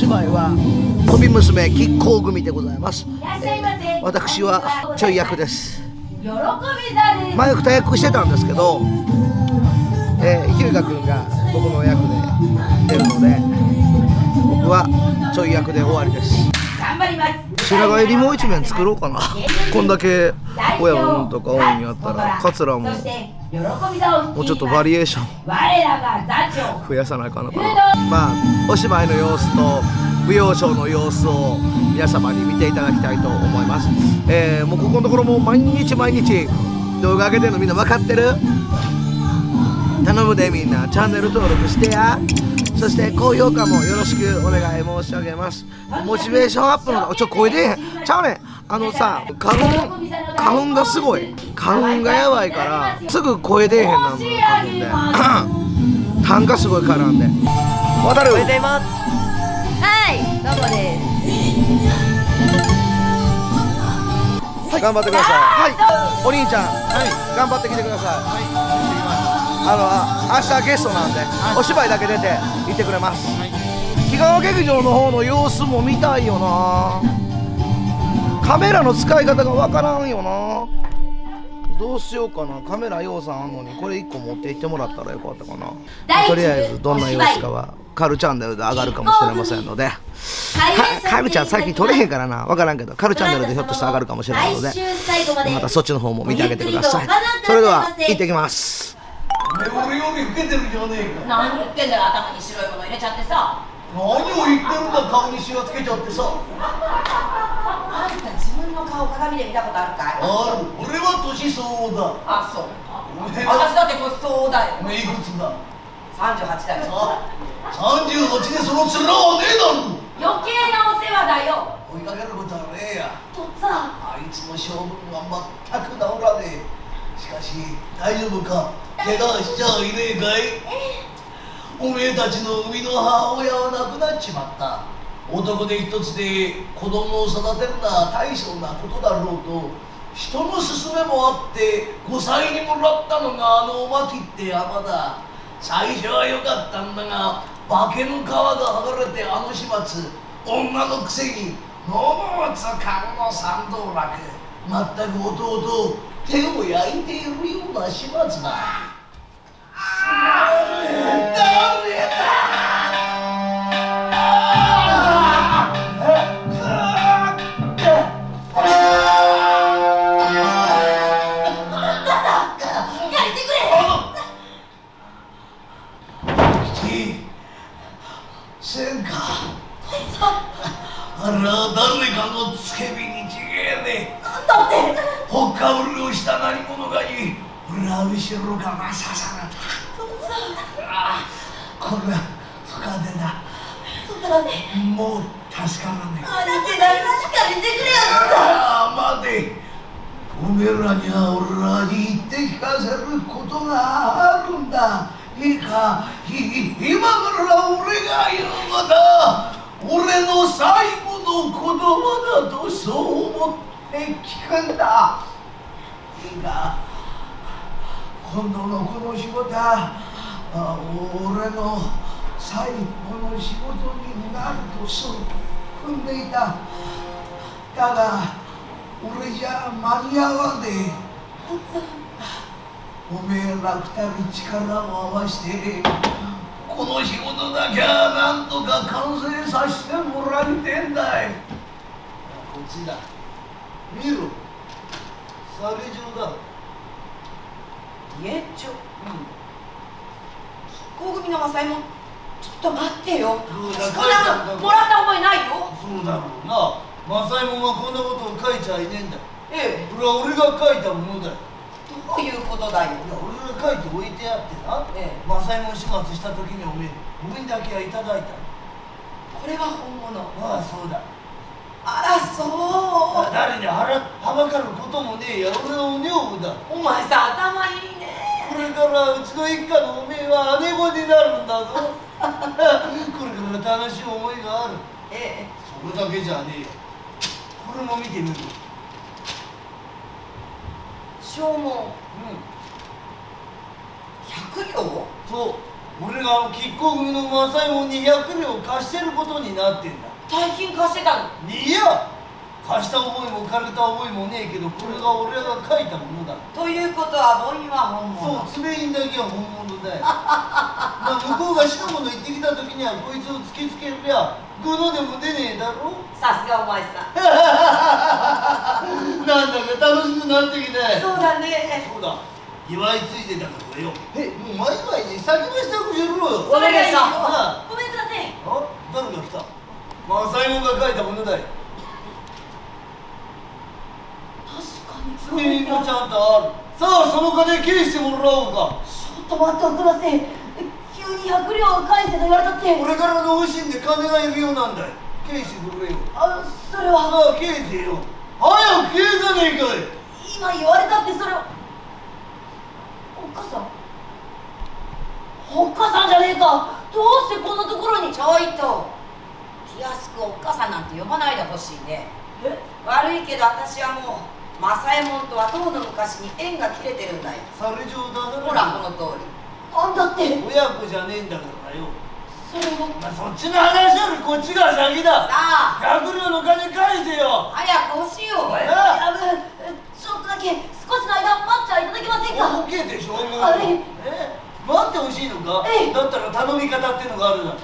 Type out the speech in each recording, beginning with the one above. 姉妹は飛び娘亀甲組でございます。いらっしゃいませ。私はちょい役です。喜び座です。前二役してたんですけど、ひゅうがくんが僕の役で出るので、僕はちょい役で終わりです。頑張ります。白髪入りもう一面作ろうかな。こんだけ親分とか多いんやったら、カツラももうちょっとバリエーション増やさないかな。まあお芝居の様子と舞踊ショーの様子を皆様に見ていただきたいと思います。もうここのところも毎日毎日動画上げてるのみんな分かってる？頼むでみんなチャンネル登録してや。そして高評価もよろしくお願い申し上げます。モチベーションアップの声でちゃうねん。花粉がすごい、花粉がやばいからすぐ声出えへんなんで、痰がすごい絡んで。渡る。おめでとうございます。はい、どうもです。頑張ってください。はい、お兄ちゃん、はい、頑張ってきてください。はい。明日ゲストなんで、お芝居だけ出て行ってくれます。木川劇場の方の様子も見たいよな。カメラの使い方がわからんよな。どうしようかな。カメラ要さんあんのに、これ1個持って行ってもらったらよかったかな。とりあえずどんな様子かはカルチャンネルで上がるかもしれませんので、カルちゃん最近撮れへんからな、わからんけどカルチャンネルでひょっとして上がるかもしれないので、またそっちの方も見てあげてください。それでは行ってきます。俺より老けてるじゃねえか。何言ってんだよ、頭に白いもの入れちゃってさ。何を言ってるんだ、顔にしわつけちゃってさ。あんた自分の顔鏡で見たことあるかい？ある。俺は年相応だ。あ、そう。私だって年相応だよ。おめえいくつだ？38だよ。38でその面はねえだろ。余計なお世話だよ。追いかけることはねえや。とっつぁん、あいつの性分は全く治らねえ。しかし大丈夫か？怪我しちゃいねえかい？おめえたちの生みの母親は亡くなっちまった。男で一つで子供を育てるのは大層なことだろうと、人の勧めもあって5歳にもらったのがあのおまきって山だ。最初は良かったんだが、化けの皮が剥がれてあの始末。女のくせにのもつ勘の三道楽、全く弟を手を焼いているような始末だ。あら、誰かのつけ火にちげえね。だってほっかむりをした何者かに俺は後ろから刺された。これは不可でだ。もう助からねえ。だって誰かしか見てくれよ。ああ、待て。おめえらには俺らに言って聞かせることがあるんだ。いいか、今から俺が言うのだ。俺の最後の言葉だとそう思って聞くんだ。いいか、今度のこの仕事は俺の最後の仕事になるとそう踏んでいた。だが俺じゃ間に合わねえ。おめえら二人力を合わせてこの仕事だけはなんとか完成させてもらいてんだい。こっちだ、見ろ、サメ状だ。家町、亀甲組の和裁もちょっと待ってよ。こんなのもらった覚えないよ。そうだろうな。和裁もんはこんなことを書いちゃいねえんだ。ええ、これは俺が書いたものだよ。どういうことだよ。いや、俺が書いて置いてあってな、和裁もん始末した時におめえ僕にだけはいただいた。これは本物。ああ、そうだ。あら、そう。誰にはばかることもねえや。俺の女房だ。お前さ、頭いいね。これからうちの一家のおめえは姉御になるんだぞ。これから楽しい思いがある。ええ、それだけじゃねえよ。これも見てみろ。証文、100両。そう、俺がキッコー組のマサイモンに100両貸してることになってんだ。大金貸してたの？いや、貸した覚えも借りた覚えもねえけど、これが俺が書いたものだ。ということは母印は本物。そう、爪印だけは本物だよ。向こうが死ぬもの言ってきた時にはこいつを突きつけりゃグノでも出ねえだろ。さすがお前さん。なんだか楽しくなってきたい。そうだね。そうだ、祝いついでだから俺よ。え、もう前々に先の支度しろよ。わかりました。ごめんなさい。あ、誰が来た？マサイモンが書いたものだよ。確かに爪印もちゃんとある。さあ、その金返してもらおうか。ちょっと待っておくらせ。急に100両返せと言われたって。俺からの方針で金がいるようなんだよ。返してくれよ。あ、それは。さあ、返せよ。早く返さねえかい。今言われたってそれは。おっかさん、おっかさんじゃねえか。どうしてこんなところに。ちょいと気安くおっかさんなんて呼ばないでほしいね。え、悪いけど私はもうマサエモンとはとうの昔に縁が切れてるんだよ。それ冗談だろ。ほら、この通り。あんだって親子じゃねえんだからよ。それも、まあ、そっちの話よりこっちが先だ。さあ、100両の金返せよ。早く欲しいよ。やぶ、ちょっとだけ少しの間待ってはいただけませんか。 OK でしょ。もう待ってほしいのか。だったら頼み方ってのがあるだろ。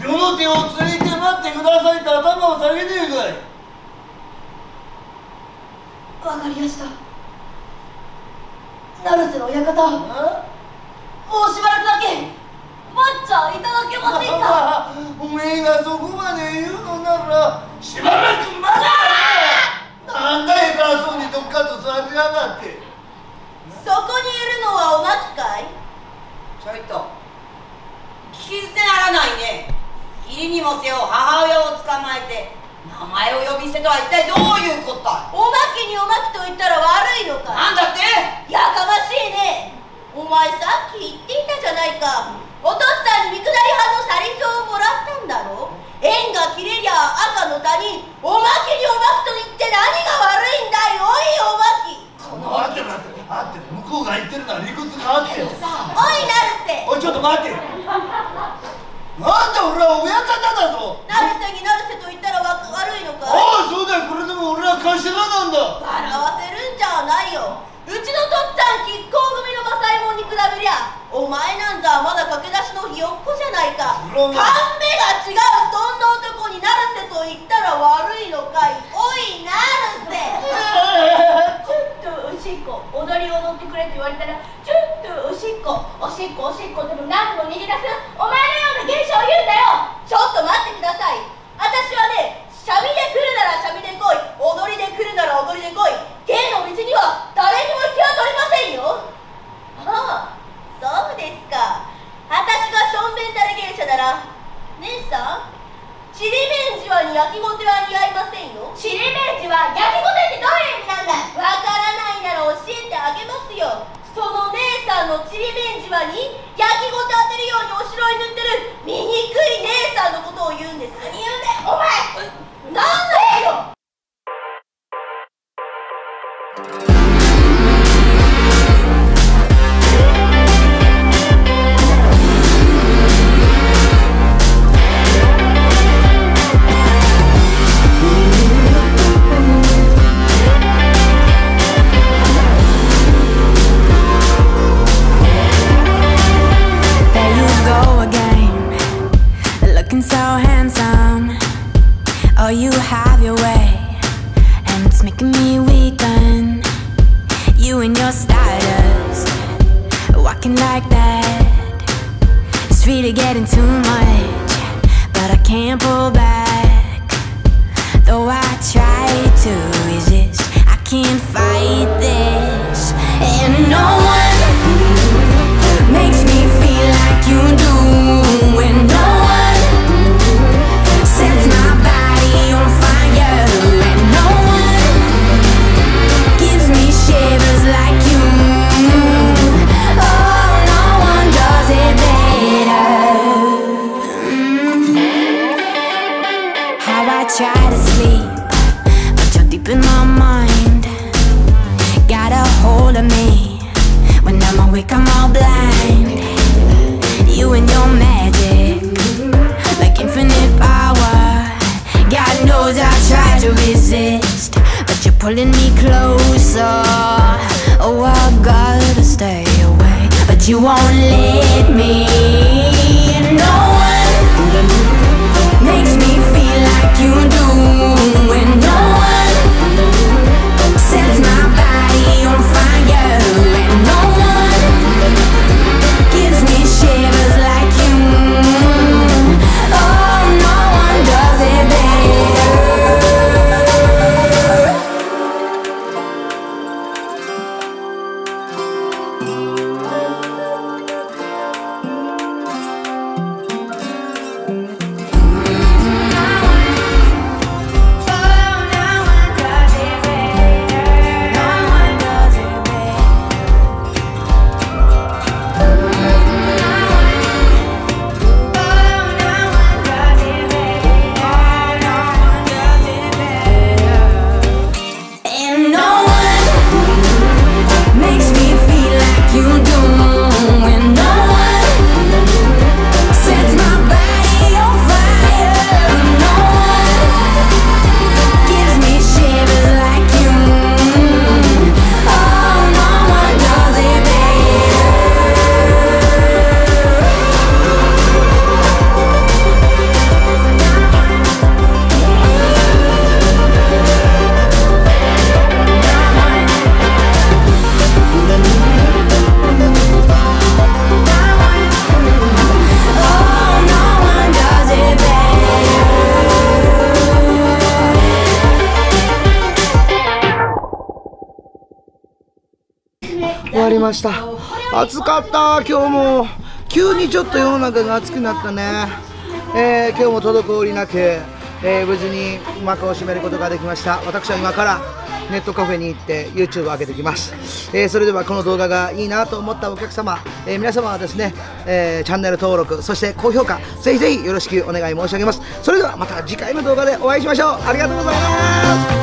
両の手をついて待ってくださいって頭を下げていくかい。わかりました、成瀬の親方。もうしばらくだけ待っちゃいただけませんか。おめえがそこまで言うのならしばらく待て。なんだよ、偉そうにどっかと座りやがって。そこにいるのはおまきかい。ちょいと聞き捨てならないね。義理にもせよ母親を捕まえて名前を呼び捨てとは一体どういうことだ。おまきにおまきと言ったら悪いのか。なんだって。やかましいね。お前さっき言っていたじゃないか。お父さんに見下り派のサリンをもらったんだろ。縁が切れりゃ赤の他人。おまきにおまきと言って何が悪いんだよ。おい、おまき。この待って待って待って、向こうが言ってるのは理屈があって。おい、なるせ。おい、ちょっと待って。なんだ、俺は親方だぞ。なるせになるせと言ったら悪いのか。ああ、そうだよ。これでも俺は頭なんだ。笑わせるんじゃないよ。うちのとっつぁん亀甲組のマサイモンに比べりゃお前なんざまだ駆け出しのひよっこじゃないか。勘目が違う、そんな男になるせと言ったら悪いのかい。おい、なるせ。ちょっとおしっこ、踊りを踊ってくれって言われたらちょっとおしっこおしっこおしっこでも何度も逃げ出すお前のような現象を言うんだよ。ちょっと待ってください。私はね、シャミで来るならシャミで来い、踊りで来るなら踊りで来い、芸の道には誰にも引きは取りませんよ。ああ、そうですか。私がしょんべんたれ芸者なら、姉さん、ちりめんじはに焼きごては似合いませんよ。ちりめんじは焼きごてってどういう意味なんだ。わからないなら教えてあげますよ。その姉さんのちりめんじはに焼きごて当てるようにお城に塗ってる醜い姉さんのことを言うんです。何言うんだよ、お前。なんだよ。There you go again, looking so handsome. Oh, you have your way, and it's making me weaken. You and your stardust, walking like that. It's really getting too much, but I can't pull back. Though I try to resist, I can't fight this. And no one makes me feel like you do. And no one sets my back on fire, and no one gives me shivers like you. Oh, no one does it better. How I try to sleep, but you're deep in my mind. Got a hold of me, when I'm awake I'm all blind. you and your magic, like infinite power. God knows I tried to resist, but you're pulling me closer. Oh, I gotta stay away, but you won't let me. No one makes me feel like you do, and no one sets my body on fire, and no one gives me shivers like you. Oh, no one does it暑かった今日も。急にちょっと世の中が暑くなったね。今日も滞りなく、無事に幕を閉めることができました。私は今からネットカフェに行って YouTube を上げてきます。それではこの動画がいいなと思ったお客様、皆様はですね、チャンネル登録そして高評価ぜひぜひよろしくお願い申し上げます。それではまた次回の動画でお会いしましょう。ありがとうございます。